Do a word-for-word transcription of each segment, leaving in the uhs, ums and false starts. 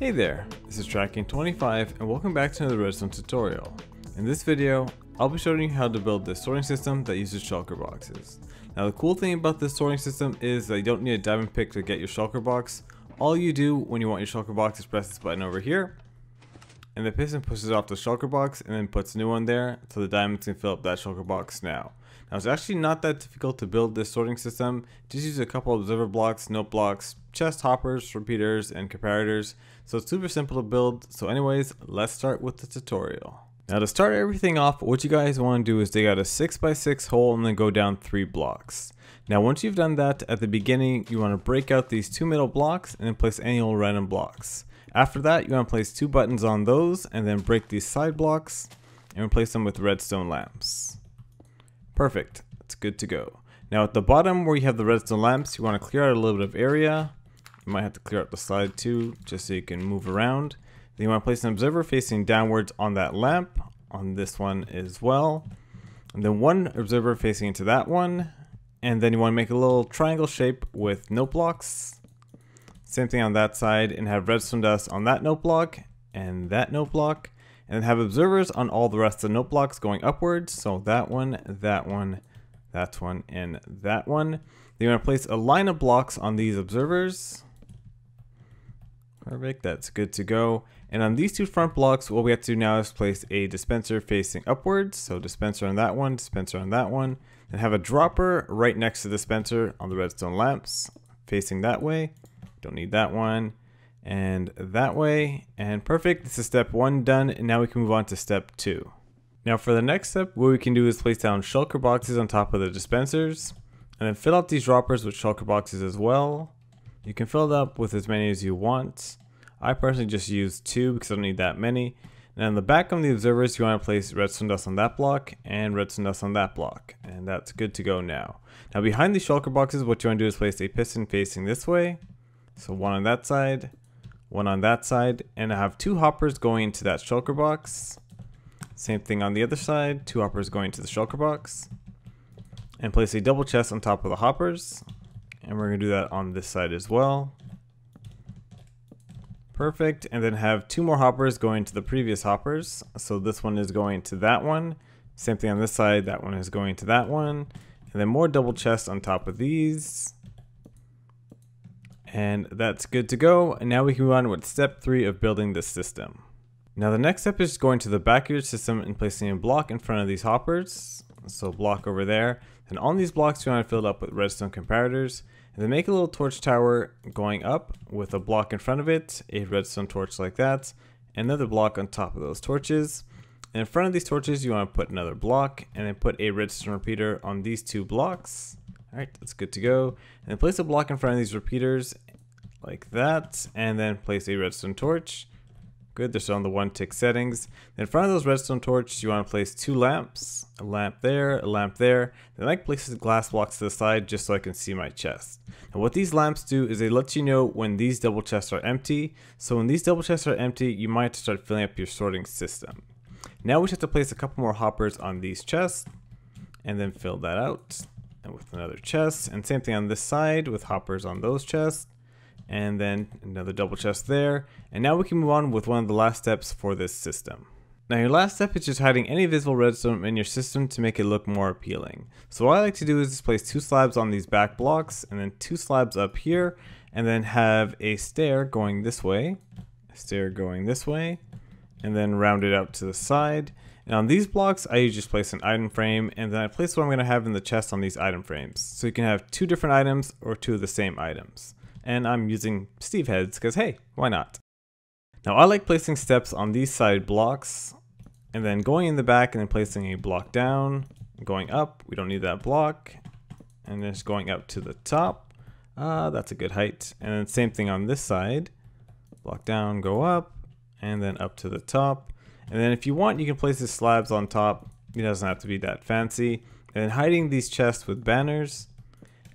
Hey there, this is TrackKing twenty-five and welcome back to another Redstone tutorial. In this video, I'll be showing you how to build this sorting system that uses shulker boxes. Now the cool thing about this sorting system is that you don't need a diamond pick to get your shulker box. All you do when you want your shulker box is press this button over here, and the piston pushes off the shulker box and then puts a new one there so the diamonds can fill up that shulker box now. Now it's actually not that difficult to build this sorting system, just use a couple of observer blocks, note blocks, chest hoppers, repeaters, and comparators, so it's super simple to build. So anyways, let's start with the tutorial. Now to start everything off, what you guys want to do is dig out a six by six hole and then go down three blocks. Now once you've done that, at the beginning you want to break out these two middle blocks and then place any old random blocks. After that, you want to place two buttons on those and then break these side blocks and replace them with redstone lamps. Perfect, it's good to go. Now at the bottom where you have the redstone lamps, you want to clear out a little bit of area. You might have to clear out the slide too, just so you can move around. Then you want to place an observer facing downwards on that lamp, on this one as well. And then one observer facing into that one. And then you want to make a little triangle shape with note blocks. Same thing on that side, and have redstone dust on that note block and that note block. And then have observers on all the rest of the note blocks going upwards. So that one, that one, that one, and that one. Then you want to place a line of blocks on these observers. Perfect, that's good to go. And on these two front blocks, what we have to do now is place a dispenser facing upwards. So dispenser on that one, dispenser on that one. Then have a dropper right next to the dispenser on the redstone lamps, facing that way. Don't need that one. And that way. And perfect, this is step one done. And now we can move on to step two. Now for the next step, what we can do is place down shulker boxes on top of the dispensers. And then fill up these droppers with shulker boxes as well. You can fill it up with as many as you want. I personally just use two because I don't need that many. And on the back of the observers, you want to place redstone dust on that block and redstone dust on that block. And that's good to go now. Now behind the shulker boxes, what you want to do is place a piston facing this way. So one on that side, one on that side, and I have two hoppers going into that shulker box. Same thing on the other side, two hoppers going into the shulker box. And place a double chest on top of the hoppers. And we're going to do that on this side as well. Perfect, and then have two more hoppers going to the previous hoppers. So this one is going to that one. Same thing on this side, that one is going to that one. And then more double chests on top of these. And that's good to go. And now we can move on with step three of building this system. Now the next step is going to the back of your system and placing a block in front of these hoppers. So block over there. And on these blocks you want to fill it up with redstone comparators. And then make a little torch tower going up with a block in front of it, a redstone torch like that, another block on top of those torches. And in front of these torches you want to put another block and then put a redstone repeater on these two blocks. Alright, that's good to go. And then place a block in front of these repeaters like that, and then place a redstone torch. Good, they're still on the one tick settings. Then in front of those redstone torches you want to place two lamps, a lamp there, a lamp there. Then I like places glass blocks to the side just so I can see my chest. And what these lamps do is they let you know when these double chests are empty. So when these double chests are empty, you might have to start filling up your sorting system. Now we just have to place a couple more hoppers on these chests and then fill that out, and with another chest, and same thing on this side with hoppers on those chests. And then another double chest there. And now we can move on with one of the last steps for this system. Now your last step is just hiding any visible redstone in your system to make it look more appealing. So what I like to do is just place two slabs on these back blocks and then two slabs up here, and then have a stair going this way, a stair going this way, and then round it out to the side. And on these blocks I usually just place an item frame, and then I place what I'm going to have in the chest on these item frames. So you can have two different items or two of the same items. And I'm using Steve heads because hey, why not? Now I like placing steps on these side blocks and then going in the back and then placing a block down, going up, we don't need that block, and then just going up to the top. Ah, uh, that's a good height. And then same thing on this side, block down, go up, and then up to the top. And then if you want, you can place the slabs on top. It doesn't have to be that fancy. And then hiding these chests with banners,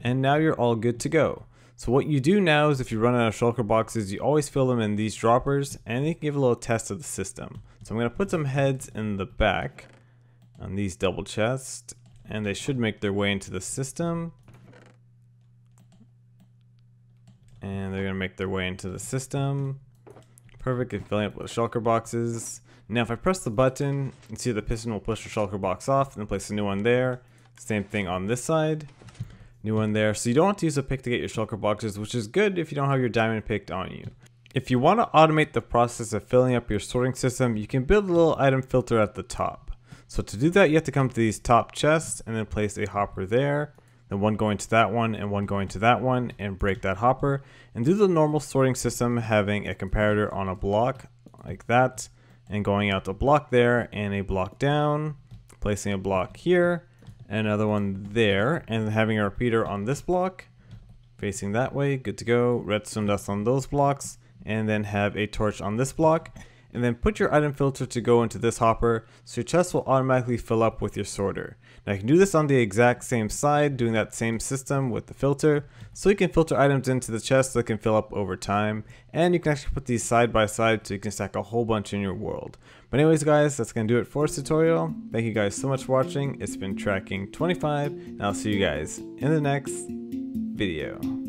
and now you're all good to go. So what you do now is if you run out of shulker boxes, you always fill them in these droppers, and you can give a little test of the system. So I'm going to put some heads in the back on these double chests, and they should make their way into the system. And they're going to make their way into the system. Perfect at filling up with shulker boxes. Now if I press the button, you can see the piston will push the shulker box off and then place a new one there. Same thing on this side. New one there. So you don't want to use a pick to get your shulker boxes, which is good if you don't have your diamond picked on you. If you want to automate the process of filling up your sorting system, you can build a little item filter at the top. So to do that, you have to come to these top chests and then place a hopper there. Then one going to that one and one going to that one, and break that hopper, and do the normal sorting system, having a comparator on a block like that and going out a block there and a block down, placing a block here and another one there, and having a repeater on this block facing that way. Good to go. Redstone dust on those blocks, and then have a torch on this block, and then put your item filter to go into this hopper, so your chest will automatically fill up with your sorter. Now you can do this on the exact same side, doing that same system with the filter, so you can filter items into the chest that can fill up over time, and you can actually put these side by side so you can stack a whole bunch in your world. But anyways guys, that's going to do it for this tutorial. Thank you guys so much for watching. It's been Tracking twenty-five, and I'll see you guys in the next video.